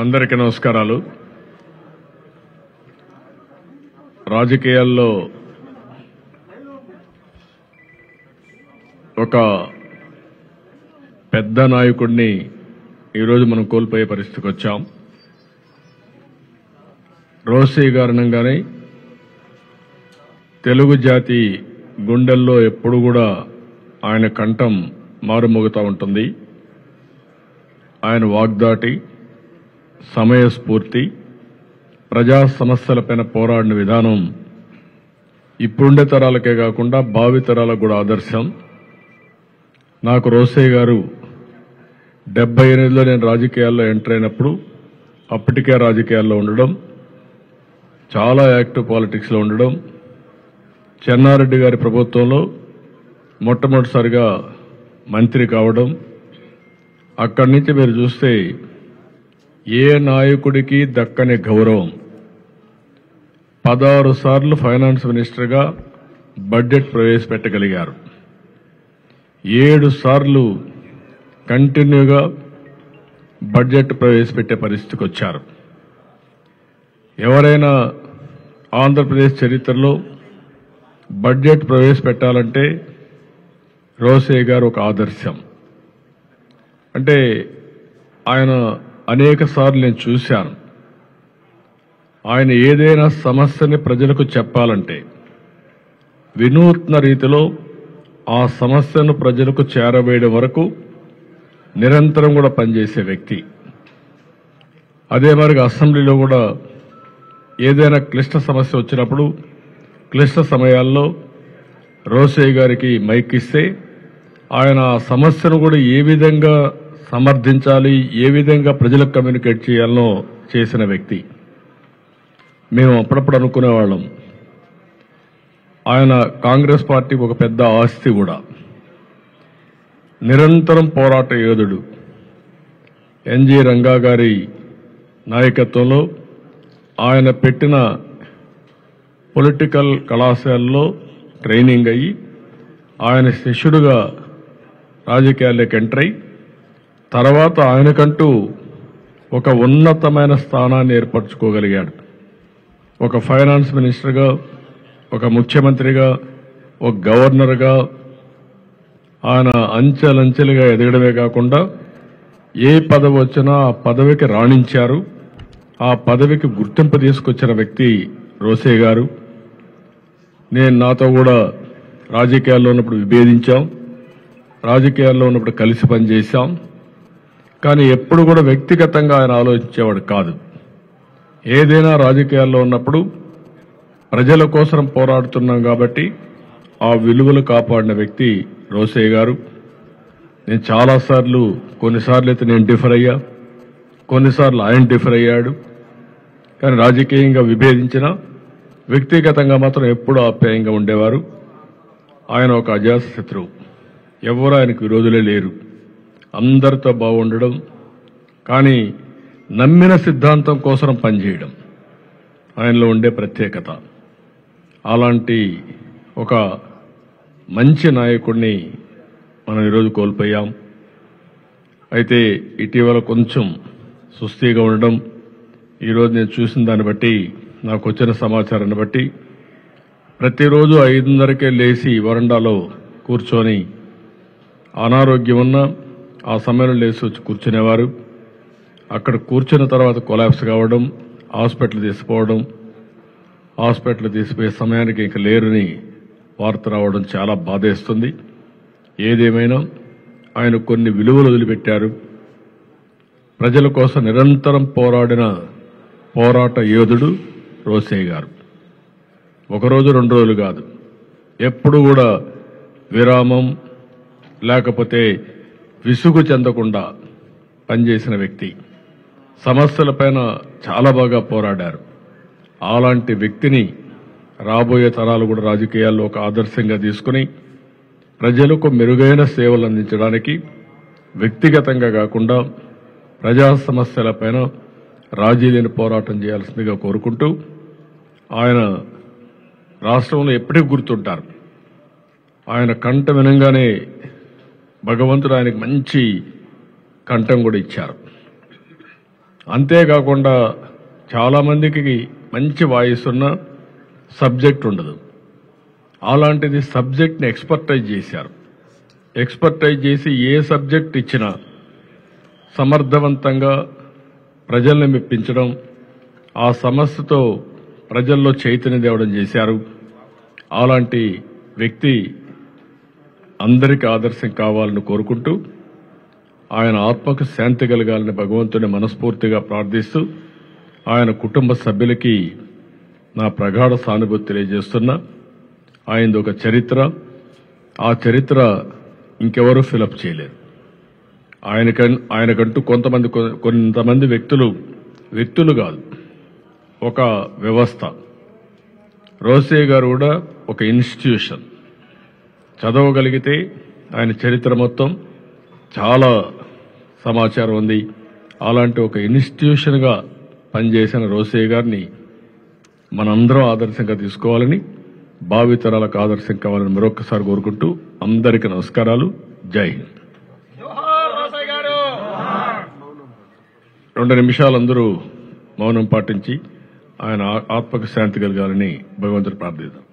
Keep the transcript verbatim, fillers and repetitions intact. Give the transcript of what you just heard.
అందరికీ నమస్కారాలు। రాజకీయాల్లో ఒక పెద్ద నాయకుడిని ఈ రోజు మనం కోల్పోయే పరిస్థితికి వచ్చాం। రోసే గారణంగానే తెలుగు జాతి గుండెల్లో ఎప్పుడు కూడా ఆయన కంఠం మారుమోగుతూ ఉంటుంది। ఆయన వాగ్దాటి, సమయస్ఫూర్తి, ప్రజా సమస్యలపైన పోరాడిన విధానం ఇప్పుడుండే తరాలకే కాకుండా భావి తరాలకు కూడా ఆదర్శం। నాకు రోసే గారు డెబ్బై ఎనిమిదిలో నేను రాజకీయాల్లో ఎంటర్ అయినప్పుడు అప్పటికే రాజకీయాల్లో ఉండడం, చాలా యాక్టివ్ పాలిటిక్స్లో ఉండడం, చెన్నారెడ్డి గారి ప్రభుత్వంలో మొట్టమొదటిసారిగా మంత్రి కావడం, అక్కడి నుంచి మీరు చూస్తే ఏ నాయకుడికి దక్కని గౌరవం। పదహారు సార్లు ఫైనాన్స్ మినిస్టర్గా బడ్జెట్ ప్రవేశపెట్టగలిగారు, ఏడు సార్లు కంటిన్యూగా బడ్జెట్ ప్రవేశపెట్టే పరిస్థితికి వచ్చారు। ఎవరైనా ఆంధ్రప్రదేశ్ చరిత్రలో బడ్జెట్ ప్రవేశపెట్టాలంటే రోసే గారు ఒక ఆదర్శం। అంటే ఆయన అనేక సార్లు నేను చూశాను, ఆయన ఏదైనా సమస్యని ప్రజలకు చెప్పాలంటే వినూత్న రీతిలో ఆ సమస్యను ప్రజలకు చేరవేయడం వరకు నిరంతరం కూడా పనిచేసే వ్యక్తి। అదే మరిగా అసెంబ్లీలో కూడా ఏదైనా క్లిష్ట సమస్య వచ్చినప్పుడు క్లిష్ట సమయాల్లో రోసే గారికి మైక్ ఇస్తే ఆయన ఆ సమస్యను కూడా ఏ విధంగా సమర్థించాలి, ఏ విధంగా ప్రజలకు కమ్యూనికేట్ చేయాలనో చేసిన వ్యక్తి। మేము అప్పుడప్పుడు అనుకునేవాళ్ళం ఆయన కాంగ్రెస్ పార్టీకి ఒక పెద్ద ఆస్తి కూడా, నిరంతరం పోరాట యోధుడు। ఎన్జి రంగా గారి నాయకత్వంలో ఆయన పెట్టిన పొలిటికల్ కళాశాలలో ట్రైనింగ్ అయ్యి ఆయన శిష్యుడుగా రాజకీయాల్లోకి ఎంటర్ అయ్యి తర్వాత ఆయనకంటూ ఒక ఉన్నతమైన స్థానాన్ని ఏర్పరచుకోగలిగాడు। ఒక ఫైనాన్స్ మినిస్టర్గా, ఒక ముఖ్యమంత్రిగా, ఒక గవర్నర్గా ఆయన అంచెలంచెలుగా ఎదగడమే కాకుండా ఏ పదవి వచ్చినా ఆ పదవికి రాణించారు, ఆ పదవికి గుర్తింపు తీసుకొచ్చిన వ్యక్తి రోసే గారు। నేను నాతో కూడా రాజకీయాల్లో ఉన్నప్పుడు విభేదించాం, రాజకీయాల్లో ఉన్నప్పుడు కలిసి పనిచేశాం, కానీ ఎప్పుడు కూడా వ్యక్తిగతంగా ఆయన ఆలోచించేవాడు కాదు। ఏదైనా రాజకీయాల్లో ఉన్నప్పుడు ప్రజల కోసం పోరాడుతున్నాం కాబట్టి ఆ విలువలు కాపాడిన వ్యక్తి రోసే గారు। నేను చాలాసార్లు, కొన్నిసార్లు అయితే నేను డిఫర్ అయ్యా, కొన్నిసార్లు ఆయన డిఫర్ అయ్యాడు, కానీ రాజకీయంగా విభేదించిన వ్యక్తిగతంగా మాత్రం ఎప్పుడూ ఆప్యాయంగా ఉండేవారు। ఆయన ఒక అజాత శత్రువు, ఎవరు ఆయనకు విరోధులే లేరు, అందరితో బాగుండడం, కానీ నమ్మిన సిద్ధాంతం కోసం పనిచేయడం ఆయనలో ఉండే ప్రత్యేకత। అలాంటి ఒక మంచి నాయకుడిని మనం ఈరోజు కోల్పోయాం। అయితే ఇటీవల కొంచెం సుస్థిగా ఉండడం, ఈరోజు నేను చూసిన దాన్ని బట్టి, నాకు వచ్చిన సమాచారాన్ని బట్టి, ప్రతిరోజు ఐదున్నరకే లేచి వరండాలో కూర్చొని అనారోగ్యం ఉన్న ఆ సమయంలో లేచి వచ్చి కూర్చునేవారు। అక్కడ కూర్చున్న తర్వాత కొలాప్స్ కావడం, హాస్పిటల్ తీసుకోవడం, హాస్పిటల్ తీసిపోయే సమయానికి ఇంక లేరుని వార్త రావడం చాలా బాధేస్తుంది। ఏదేమైనా ఆయన కొన్ని విలువలు వదిలిపెట్టారు, ప్రజల కోసం నిరంతరం పోరాడిన పోరాట యోధుడు రోసే గారు। ఒకరోజు రెండు రోజులు కాదు, ఎప్పుడు కూడా విరామం లేకపోతే విసుగు చెందకుండా పనిచేసిన వ్యక్తి, సమస్యలపైన చాలా బాగా పోరాడారు। అలాంటి వ్యక్తిని రాబోయే తరాలు కూడా రాజకీయాల్లో ఒక ఆదర్శంగా తీసుకుని ప్రజలకు మెరుగైన సేవలు అందించడానికి వ్యక్తిగతంగా కాకుండా ప్రజా సమస్యలపైన రాజీ లేని పోరాటం చేయాల్సిందిగా కోరుకుంటూ, ఆయన రాష్ట్రంలో ఎప్పటికీ గుర్తుంటారు। ఆయన కంఠం వినంగానే భగవంతుడు ఆయనకు మంచి కంఠం కూడా ఇచ్చారు। అంతే కాకుండా చాలా మందికి మంచి వాయిస్ ఉన్న సబ్జెక్ట్ ఉండదు. అలాంటిది సబ్జెక్ట్ ని ఎక్స్‌పర్టైజ్ చేశారు. ఎక్స్‌పర్టైజ్ చేసి ఏ సబ్జెక్ట్ ఇచ్చినా సమర్థవంతంగా ప్రజల్ని మెప్పించడం, ఆ సమస్యతో ప్రజల్లో చైతన్యం దేవడం చేశారు. అలాంటి వ్యక్తి అందరికి ఆదర్శం కావాలని కోరుకుంటూ ఆయన ఆత్మకు శాంతి కలగాలని భగవంతుని మనస్ఫూర్తిగా ప్రార్థిస్తూ ఆయన కుటుంబ సభ్యులకి నా ప్రగాఢ సానుభూతి తెలియజేస్తున్నా. ఆయనది ఒక చరిత్ర, ఆ చరిత్ర ఇంకెవరూ ఫిలప్ చేయలేరు. ఆయన ఆయనకంటూ కొంతమంది కొంతమంది వ్యక్తులు వ్యక్తులు కాదు, ఒక వ్యవస్థ. రోసే గారు కూడా ఒక ఇన్స్టిట్యూషన్. చదవగలిగితే ఆయన చరిత్ర మొత్తం చాలా సమాచారం ఉంది. అలాంటి ఒక ఇన్స్టిట్యూషన్గా పనిచేసిన రోసే గారిని మనందరం ఆదర్శంగా తీసుకోవాలని, భావితరాలకు ఆదర్శం కావాలని మరొకసారి కోరుకుంటూ అందరికీ నమస్కారాలు. జై హింద్. రెండు నిమిషాలందరూ మౌనం పాటించి ఆయన ఆత్మకు శాంతి కలగాలని భగవంతుడు ప్రార్థిద్దాం.